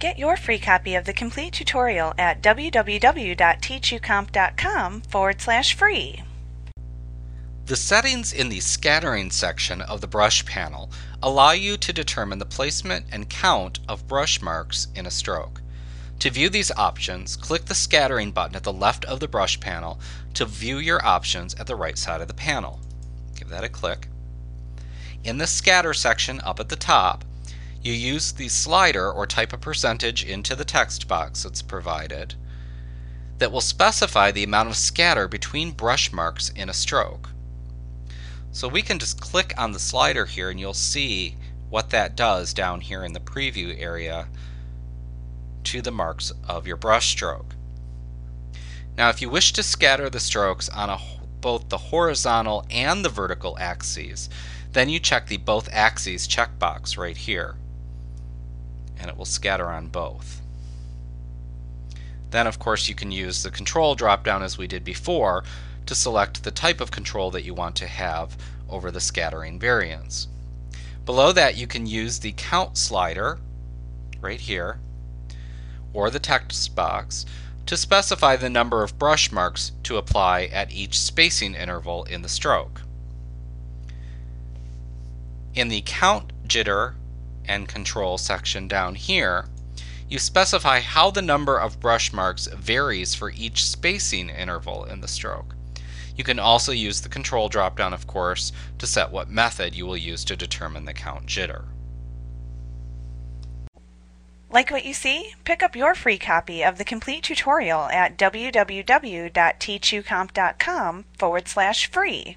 Get your free copy of the complete tutorial at www.teachucomp.com/free. The settings in the Scattering section of the Brush panel allow you to determine the placement and count of brush marks in a stroke. To view these options, click the Scattering button at the left of the Brush panel to view your options at the right side of the panel. Give that a click. In the Scatter section up at the top, you use the slider or type a percentage into the text box that's provided that will specify the amount of scatter between brush marks in a stroke. So we can just click on the slider here and you'll see what that does down here in the preview area to the marks of your brush stroke. Now if you wish to scatter the strokes on both the horizontal and the vertical axes, then you check the both axes checkbox right here, and it will scatter on both. Then of course you can use the control drop down as we did before to select the type of control that you want to have over the scattering variance. Below that you can use the count slider right here or the text box to specify the number of brush marks to apply at each spacing interval in the stroke. In the count jitter and control section down here, you specify how the number of brush marks varies for each spacing interval in the stroke. You can also use the control drop-down, of course, to set what method you will use to determine the count jitter. Like what you see? Pick up your free copy of the complete tutorial at www.teachucomp.com/free.